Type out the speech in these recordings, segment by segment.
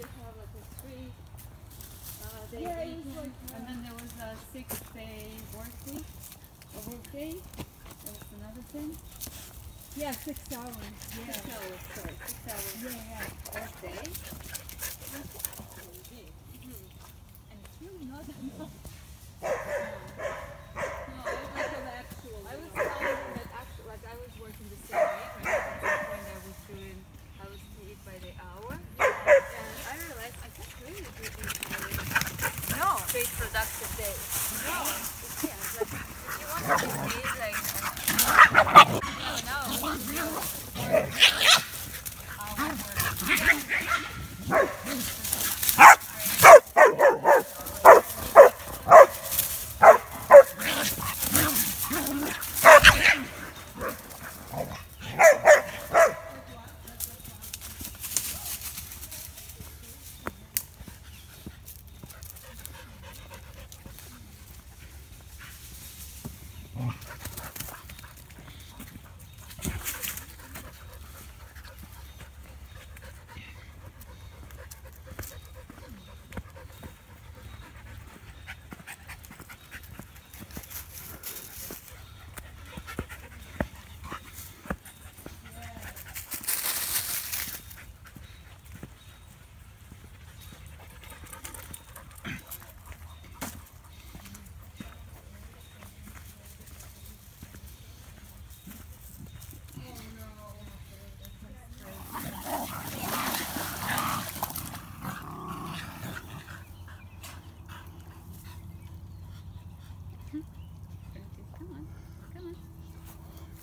did have like a 3 day weekend, and then there was a 6 day work day. That was another thing. Yeah, 6 hours. Yeah. 6 hours, sorry. 6 hours. Yeah. Work day. And it's really not enough. Productive day. No, you can't. Like, if you want to be like,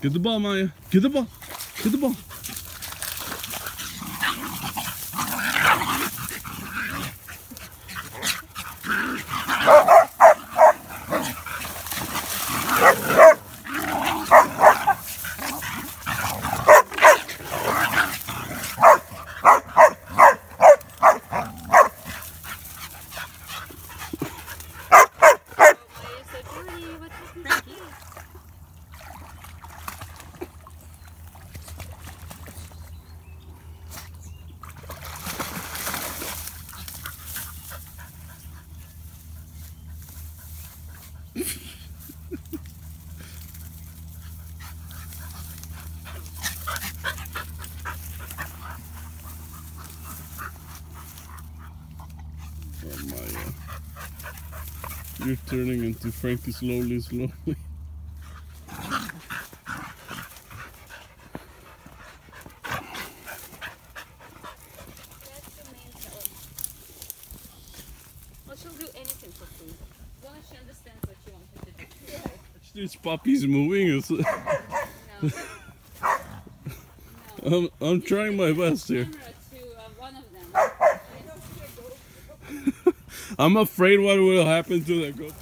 get the ball, Maya. Get the ball. Get the ball. Oh, Maya. You're turning into Frankie slowly, slowly. Well, she'll do anything for food. As long as she understands what you want her to do. Yeah. This puppy's moving. No. No. I'm trying my best here. I'm afraid what will happen to the goat.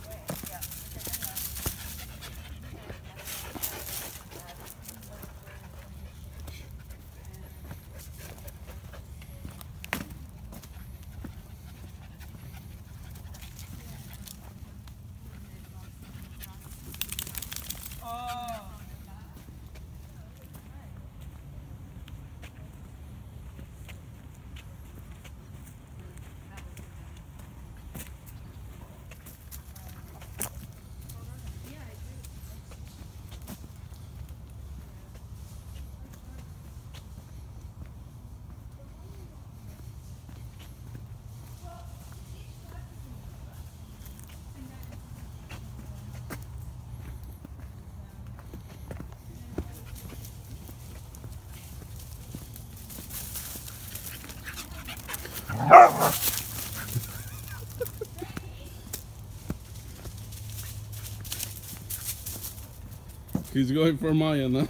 He's going for Maya now.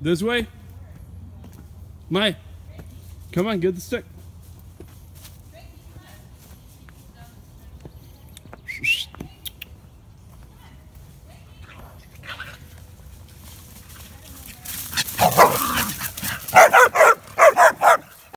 This way. Maya, come on, get the stick.